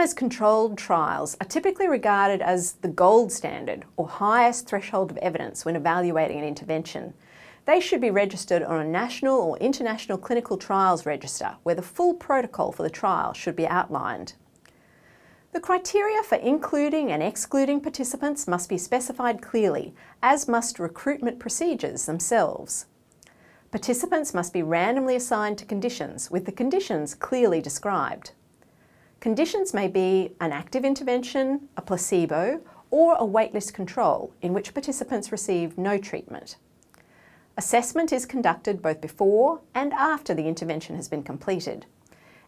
Randomised controlled trials are typically regarded as the gold standard or highest threshold of evidence when evaluating an intervention. They should be registered on a national or international clinical trials register where the full protocol for the trial should be outlined. The criteria for including and excluding participants must be specified clearly, as must recruitment procedures themselves. Participants must be randomly assigned to conditions, with the conditions clearly described. Conditions may be an active intervention, a placebo, or a waitlist control in which participants receive no treatment. Assessment is conducted both before and after the intervention has been completed.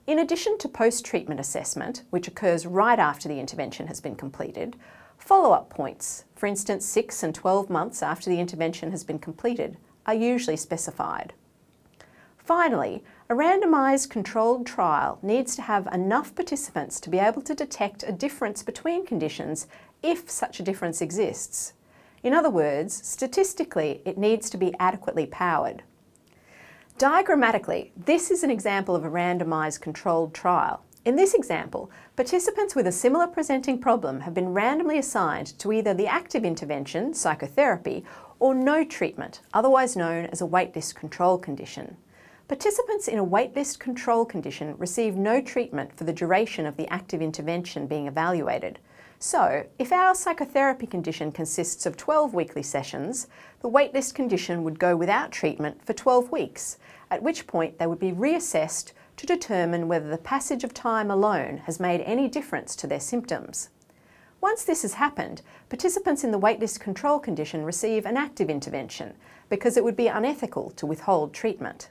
In addition to post-treatment assessment, which occurs right after the intervention has been completed, follow-up points, for instance 6 and 12 months after the intervention has been completed, are usually specified. Finally, a randomised controlled trial needs to have enough participants to be able to detect a difference between conditions if such a difference exists. In other words, statistically, it needs to be adequately powered. Diagrammatically, this is an example of a randomised controlled trial. In this example, participants with a similar presenting problem have been randomly assigned to either the active intervention, psychotherapy, or no treatment, otherwise known as a waitlist control condition. Participants in a waitlist control condition receive no treatment for the duration of the active intervention being evaluated. So, if our psychotherapy condition consists of 12 weekly sessions, the waitlist condition would go without treatment for 12 weeks, at which point they would be reassessed to determine whether the passage of time alone has made any difference to their symptoms. Once this has happened, participants in the waitlist control condition receive an active intervention because it would be unethical to withhold treatment.